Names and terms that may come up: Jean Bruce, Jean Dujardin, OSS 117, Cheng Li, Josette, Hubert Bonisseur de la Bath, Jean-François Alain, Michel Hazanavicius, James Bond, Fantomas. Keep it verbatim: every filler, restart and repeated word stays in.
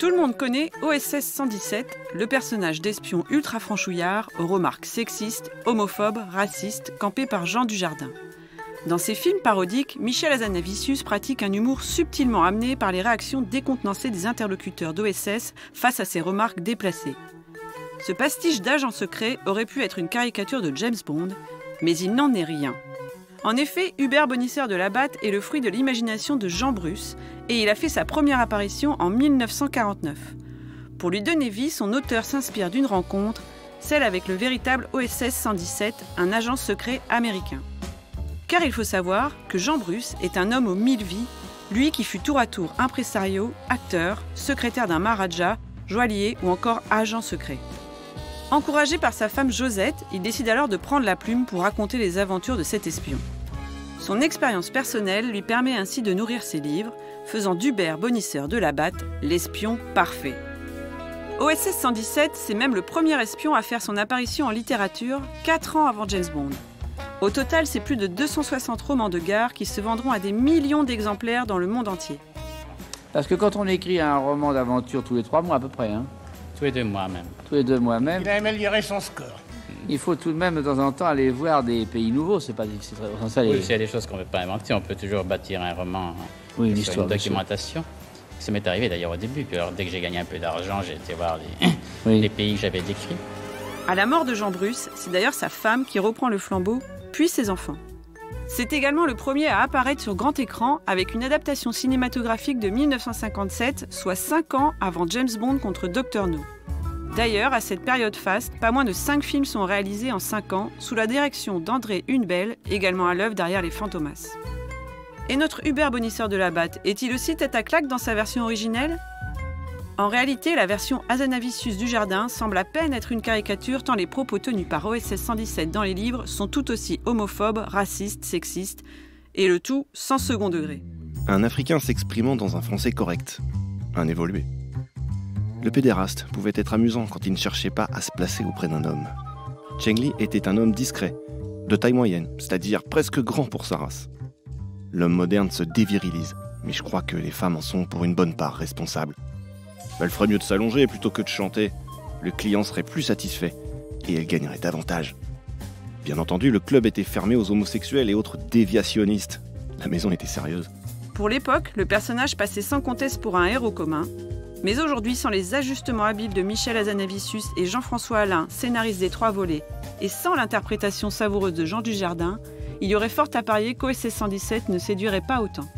Tout le monde connaît O S S cent dix-sept, le personnage d'espion ultra-franchouillard aux remarques sexistes, homophobes, racistes, campé par Jean Dujardin. Dans ses films parodiques, Michel Hazanavicius pratique un humour subtilement amené par les réactions décontenancées des interlocuteurs d'O S S face à ses remarques déplacées. Ce pastiche d'agent secret aurait pu être une caricature de James Bond, mais il n'en est rien. En effet, Hubert Bonisseur de la Bath est le fruit de l'imagination de Jean Bruce et il a fait sa première apparition en mille neuf cent quarante-neuf. Pour lui donner vie, son auteur s'inspire d'une rencontre, celle avec le véritable O S S cent dix-sept, un agent secret américain. Car il faut savoir que Jean Bruce est un homme aux mille vies, lui qui fut tour à tour impresario, acteur, secrétaire d'un maharaja, joaillier ou encore agent secret. Encouragé par sa femme Josette, il décide alors de prendre la plume pour raconter les aventures de cet espion. Son expérience personnelle lui permet ainsi de nourrir ses livres, faisant d'Hubert Bonisseur de la Bath l'espion parfait. O S S cent dix-sept, c'est même le premier espion à faire son apparition en littérature, quatre ans avant James Bond. Au total, c'est plus de deux cent soixante romans de gare qui se vendront à des millions d'exemplaires dans le monde entier. Parce que quand on écrit un roman d'aventure tous les trois mois à peu près, hein, tous les deux mois même. Tous les deux mois même. Il a amélioré son score. Il faut tout de même de temps en temps aller voir des pays nouveaux. C'est pas difficile. Oui, s'il y a des choses qu'on ne peut pas inventer, on peut toujours bâtir un roman, oui, une, histoire, une documentation. Monsieur. Ça m'est arrivé d'ailleurs au début. Alors, dès que j'ai gagné un peu d'argent, j'ai été voir les, oui. les pays que j'avais décrits. À la mort de Jean Bruce, c'est d'ailleurs sa femme qui reprend le flambeau, puis ses enfants. C'est également le premier à apparaître sur grand écran avec une adaptation cinématographique de mille neuf cent cinquante-sept, soit cinq ans avant James Bond contre Docteur No. D'ailleurs, à cette période faste, pas moins de cinq films sont réalisés en cinq ans sous la direction d'André Hunebelle, également à l'œuvre derrière les Fantomas. Et notre Hubert Bonisseur de la Bath est-il aussi tête à claque dans sa version originelle? En réalité, la version Hazanavicius du Jardin semble à peine être une caricature tant les propos tenus par O S S cent dix-sept dans les livres sont tout aussi homophobes, racistes, sexistes, et le tout sans second degré. Un Africain s'exprimant dans un français correct, un évolué. Le pédéraste pouvait être amusant quand il ne cherchait pas à se placer auprès d'un homme. Cheng Li était un homme discret, de taille moyenne, c'est-à-dire presque grand pour sa race. L'homme moderne se dévirilise, mais je crois que les femmes en sont pour une bonne part responsables. Elle ferait mieux de s'allonger plutôt que de chanter. Le client serait plus satisfait et elle gagnerait davantage. Bien entendu, le club était fermé aux homosexuels et autres déviationnistes. La maison était sérieuse. Pour l'époque, le personnage passait sans conteste pour un héros commun. Mais aujourd'hui, sans les ajustements habiles de Michel Hazanavicius et Jean-François Alain, scénariste des Trois Volets, et sans l'interprétation savoureuse de Jean Dujardin, il y aurait fort à parier qu'O S S cent dix-sept ne séduirait pas autant.